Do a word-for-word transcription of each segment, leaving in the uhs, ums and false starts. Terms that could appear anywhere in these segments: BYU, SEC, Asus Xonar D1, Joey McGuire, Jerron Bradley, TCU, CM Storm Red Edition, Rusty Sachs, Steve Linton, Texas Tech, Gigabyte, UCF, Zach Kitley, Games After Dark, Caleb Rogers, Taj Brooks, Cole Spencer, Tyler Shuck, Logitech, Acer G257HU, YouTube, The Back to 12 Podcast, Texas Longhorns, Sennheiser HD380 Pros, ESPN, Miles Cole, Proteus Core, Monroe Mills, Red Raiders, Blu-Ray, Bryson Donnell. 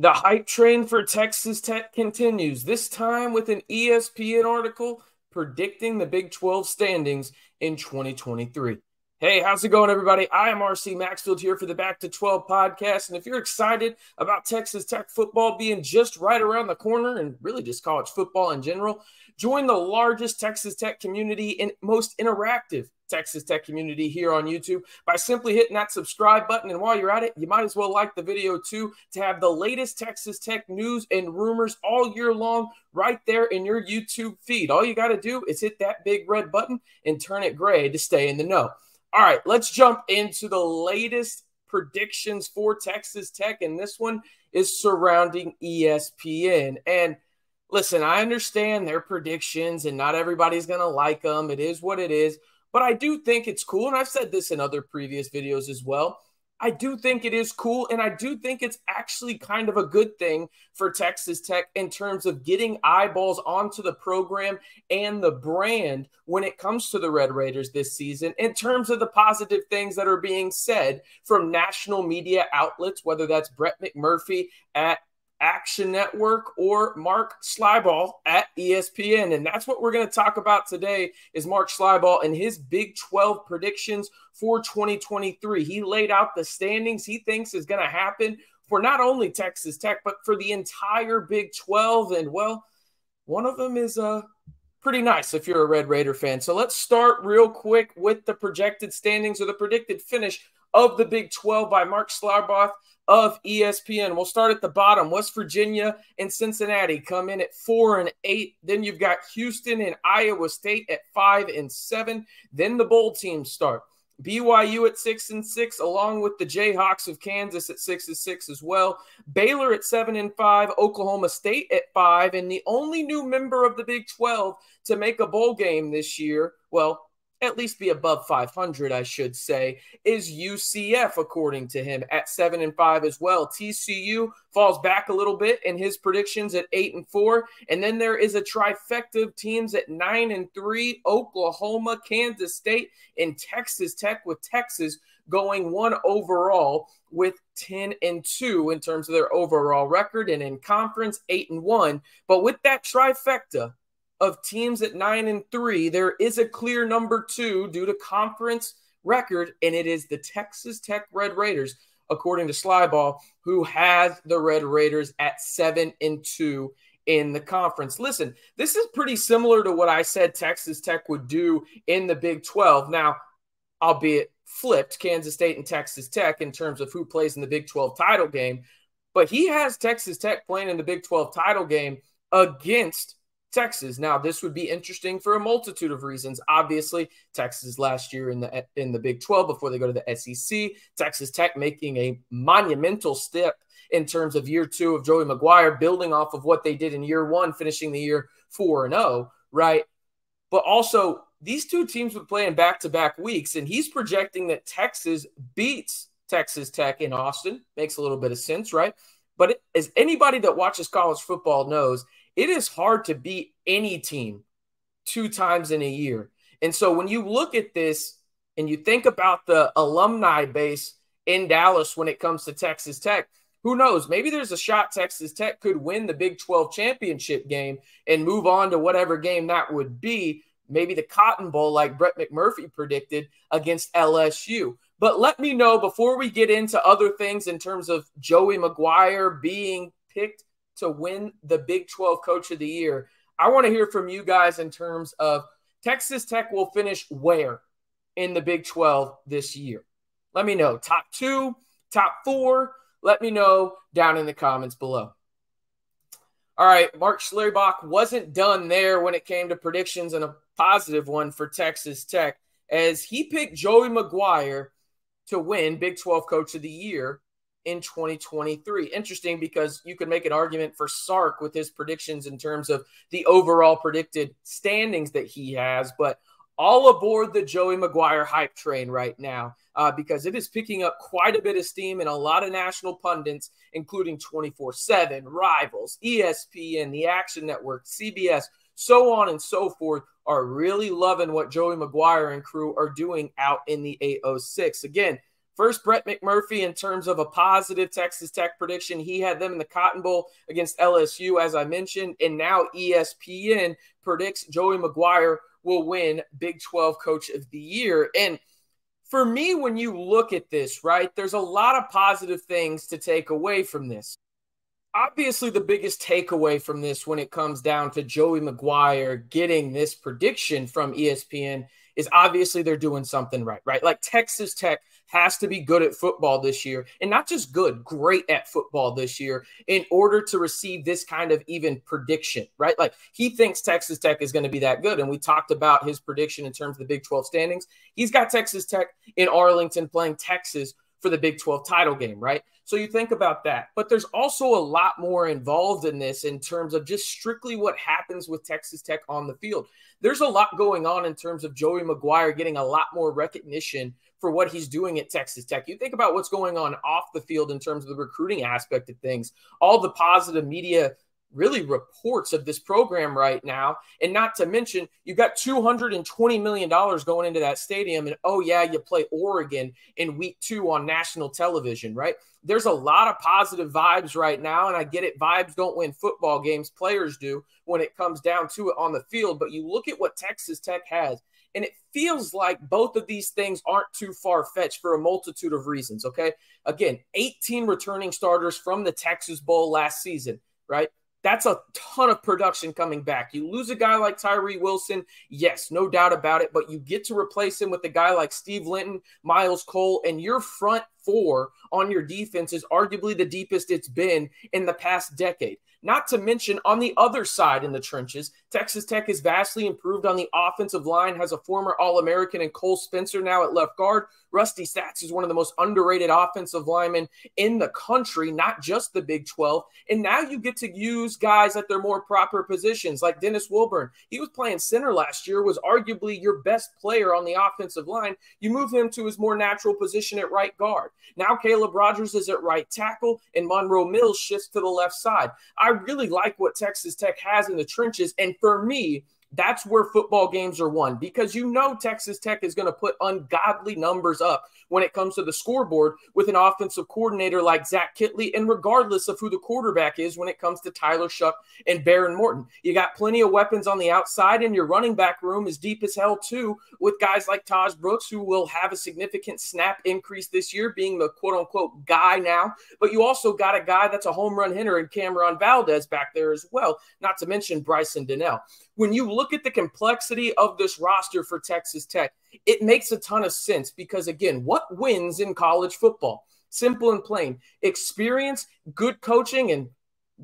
The hype train for Texas Tech continues, this time with an E S P N article predicting the Big twelve standings in twenty twenty-three. Hey, how's it going, everybody? I am R C Maxfield here for the Back to twelve Podcast. And if you're excited about Texas Tech football being just right around the corner and really just college football in general, join the largest Texas Tech community and most interactive Texas Tech community here on YouTube by simply hitting that subscribe button. And while you're at it, you might as well like the video too to have the latest Texas Tech news and rumors all year long right there in your YouTube feed. All you got to do is hit that big red button and turn it gray to stay in the know. All right, let's jump into the latest predictions for Texas Tech, and this one is surrounding E S P N. And listen, I understand their predictions, and not everybody's going to like them. It is what it is, but I do think it's cool, and I've said this in other previous videos as well. I do think it is cool, and I do think it's actually kind of a good thing for Texas Tech in terms of getting eyeballs onto the program and the brand when it comes to the Red Raiders this season, in terms of the positive things that are being said from national media outlets, whether that's Brett McMurphy at Action Network or Mark Schlabach at E S P N. And that's what we're going to talk about today is Mark Schlabach and his Big twelve predictions for twenty twenty-three. He laid out the standings he thinks is going to happen for not only Texas Tech, but for the entire Big twelve. And, well, one of them is uh, pretty nice if you're a Red Raider fan. So let's start real quick with the projected standings or the predicted finish of the Big twelve by Mark Schlabach of E S P N. We'll start at the bottom. West Virginia and Cincinnati come in at four and eight. Then you've got Houston and Iowa State at five and seven. Then the bowl teams start. B Y U at six and six, along with the Jayhawks of Kansas at six and six as well. Baylor at seven and five. Oklahoma State at five. And the only new member of the Big twelve to make a bowl game this year, well, at least be above five hundred, I should say, is U C F, according to him, at seven and five as well. T C U falls back a little bit in his predictions at eight and four. And then there is a trifecta of teams at nine and three, Oklahoma, Kansas State, and Texas Tech, with Texas going one overall with ten and two in terms of their overall record, and in conference eight and one. But with that trifecta of teams at nine and three, there is a clear number two due to conference record, and it is the Texas Tech Red Raiders, according to Schlabach, who has the Red Raiders at seven and two in the conference. Listen, this is pretty similar to what I said Texas Tech would do in the Big twelve. Now, albeit flipped, Kansas State and Texas Tech in terms of who plays in the Big twelve title game, but he has Texas Tech playing in the Big twelve title game against Texas. Now, this would be interesting for a multitude of reasons. Obviously, Texas last year in the in the Big twelve before they go to the S E C, Texas Tech making a monumental step in terms of year two of Joey McGuire, building off of what they did in year one, finishing the year four and oh, right? But also, these two teams would play in back-to-back weeks, and he's projecting that Texas beats Texas Tech in Austin. Makes a little bit of sense, right? But it, as anybody that watches college football knows, it is hard to beat any team two times in a year. And so when you look at this and you think about the alumni base in Dallas when it comes to Texas Tech, who knows? Maybe there's a shot Texas Tech could win the Big twelve championship game and move on to whatever game that would be. Maybe the Cotton Bowl, like Brett McMurphy predicted, against L S U. But let me know before we get into other things in terms of Joey McGuire being picked to win the Big twelve Coach of the Year. I want to hear from you guys in terms of Texas Tech will finish where in the Big twelve this year. Let me know. Top two, top four. Let me know down in the comments below. All right, Mark Schlabach wasn't done there when it came to predictions, and a positive one for Texas Tech, as he picked Joey McGuire to win Big twelve Coach of the Year in twenty twenty-three. Interesting, because you could make an argument for Sark with his predictions in terms of the overall predicted standings that he has, but all aboard the Joey McGuire hype train right now, uh, because it is picking up quite a bit of steam, and a lot of national pundits, including twenty-four seven, Rivals, E S P N, the Action Network, C B S, so on and so forth, are really loving what Joey McGuire and crew are doing out in the eight oh six. Again, First, Brett McMurphy, in terms of a positive Texas Tech prediction, he had them in the Cotton Bowl against L S U, as I mentioned, and now E S P N predicts Joey McGuire will win Big twelve Coach of the Year. And for me, when you look at this, right, there's a lot of positive things to take away from this. Obviously, the biggest takeaway from this when it comes down to Joey McGuire getting this prediction from E S P N is obviously they're doing something right, right? Like Texas Tech has to be good at football this year, and not just good, great at football this year in order to receive this kind of even prediction, right? Like he thinks Texas Tech is going to be that good, and we talked about his prediction in terms of the Big twelve standings. He's got Texas Tech in Arlington playing Texas for the Big twelve title game, right? So you think about that. But there's also a lot more involved in this in terms of just strictly what happens with Texas Tech on the field. There's a lot going on in terms of Joey McGuire getting a lot more recognition for what he's doing at Texas Tech. You think about what's going on off the field in terms of the recruiting aspect of things, all the positive media really reports of this program right now. And not to mention, you've got two hundred twenty million dollars going into that stadium. And oh yeah, you play Oregon in week two on national television, right? There's a lot of positive vibes right now. And I get it. Vibes don't win football games. Players do when it comes down to it on the field. But you look at what Texas Tech has, and it feels like both of these things aren't too far-fetched for a multitude of reasons. Okay. Again, eighteen returning starters from the Texas Bowl last season, right? That's a ton of production coming back. You lose a guy like Tyree Wilson, yes, no doubt about it, but you get to replace him with a guy like Steve Linton, Miles Cole, and your front four on your defense is arguably the deepest it's been in the past decade. Not to mention, on the other side in the trenches, Texas Tech has vastly improved on the offensive line, has a former All-American and Cole Spencer now at left guard. Rusty Sachs is one of the most underrated offensive linemen in the country, not just the Big twelve. And now you get to use guys at their more proper positions, like Dennis Wilburn. He was playing center last year, was arguably your best player on the offensive line. You move him to his more natural position at right guard. Now Caleb Rogers is at right tackle, and Monroe Mills shifts to the left side. I I really like what Texas Tech has in the trenches. And for me, that's where football games are won, because you know Texas Tech is going to put ungodly numbers up when it comes to the scoreboard with an offensive coordinator like Zach Kitley, and regardless of who the quarterback is when it comes to Tyler Shuck and Baron Morton. You got plenty of weapons on the outside, and your running back room is deep as hell too, with guys like Taj Brooks, who will have a significant snap increase this year, being the quote-unquote guy now. But you also got a guy that's a home run hitter in Cameron Valdez back there as well, not to mention Bryson Donnell. When you look at the complexity of this roster for Texas Tech, it makes a ton of sense because, again, what wins in college football? Simple and plain. Experience, good coaching, and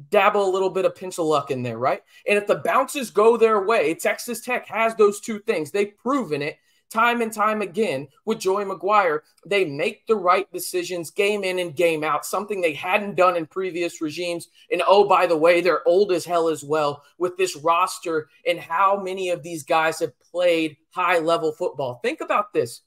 dabble a little bit of pinch of luck in there, right? And if the bounces go their way, Texas Tech has those two things. They've proven it time and time again with Joey McGuire. They make the right decisions game in and game out, something they hadn't done in previous regimes. And oh, by the way, they're old as hell as well with this roster and how many of these guys have played high-level football. Think about this.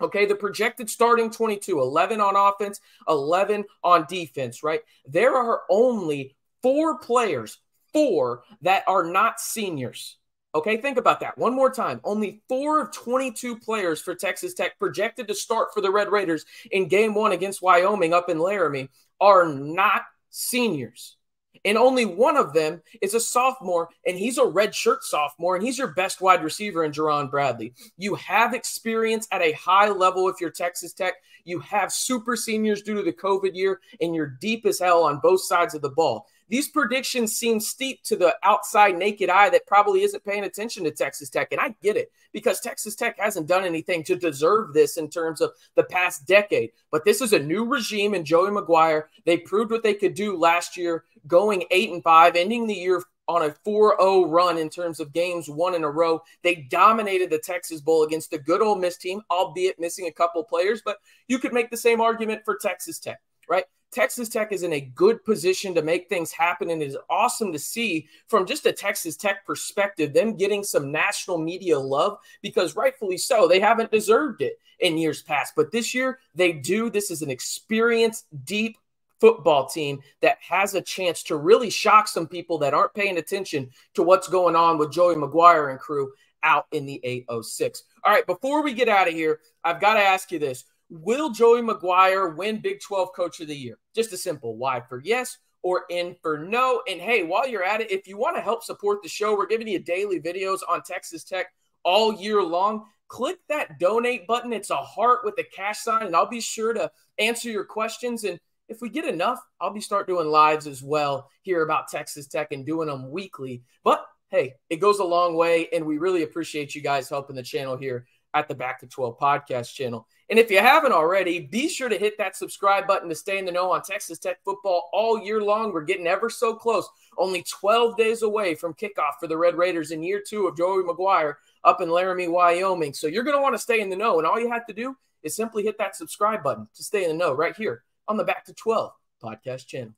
Okay, the projected starting twenty-two, eleven on offense, eleven on defense, right? There are only four players, four that are not seniors. Okay, think about that. One more time. Only four of twenty-two players for Texas Tech projected to start for the Red Raiders in game one against Wyoming up in Laramie are not seniors. And only one of them is a sophomore, and he's a redshirt sophomore, and he's your best wide receiver in Jerron Bradley. You have experience at a high level if you're Texas Tech. You have super seniors due to the COVID year, and you're deep as hell on both sides of the ball. These predictions seem steep to the outside naked eye that probably isn't paying attention to Texas Tech, and I get it because Texas Tech hasn't done anything to deserve this in terms of the past decade. But this is a new regime in Joey McGuire. They proved what they could do last year, going eight and five, ending the year on a four oh run in terms of games won in a row. They dominated the Texas Bowl against the good Ole Miss team, albeit missing a couple players, but you could make the same argument for Texas Tech, right? Texas Tech is in a good position to make things happen, and it is awesome to see from just a Texas Tech perspective them getting some national media love because rightfully so, they haven't deserved it in years past. But this year, they do. This is an experienced, deep football team that has a chance to really shock some people that aren't paying attention to what's going on with Joey McGuire and crew out in the eight oh six. All right, before we get out of here, I've got to ask you this. Will Joey McGuire win Big twelve Coach of the Year? Just a simple Y for yes or N for no. And hey, while you're at it, if you want to help support the show, we're giving you daily videos on Texas Tech all year long. Click that donate button. It's a heart with a cash sign, and I'll be sure to answer your questions. And if we get enough, I'll be start doing lives as well here about Texas Tech and doing them weekly. But hey, it goes a long way, and we really appreciate you guys helping the channel here at the Back to twelve Podcast channel. And if you haven't already, be sure to hit that subscribe button to stay in the know on Texas Tech football all year long. We're getting ever so close, only twelve days away from kickoff for the Red Raiders in year two of Joey McGuire up in Laramie, Wyoming. So you're going to want to stay in the know, and all you have to do is simply hit that subscribe button to stay in the know right here on the Back to twelve Podcast channel.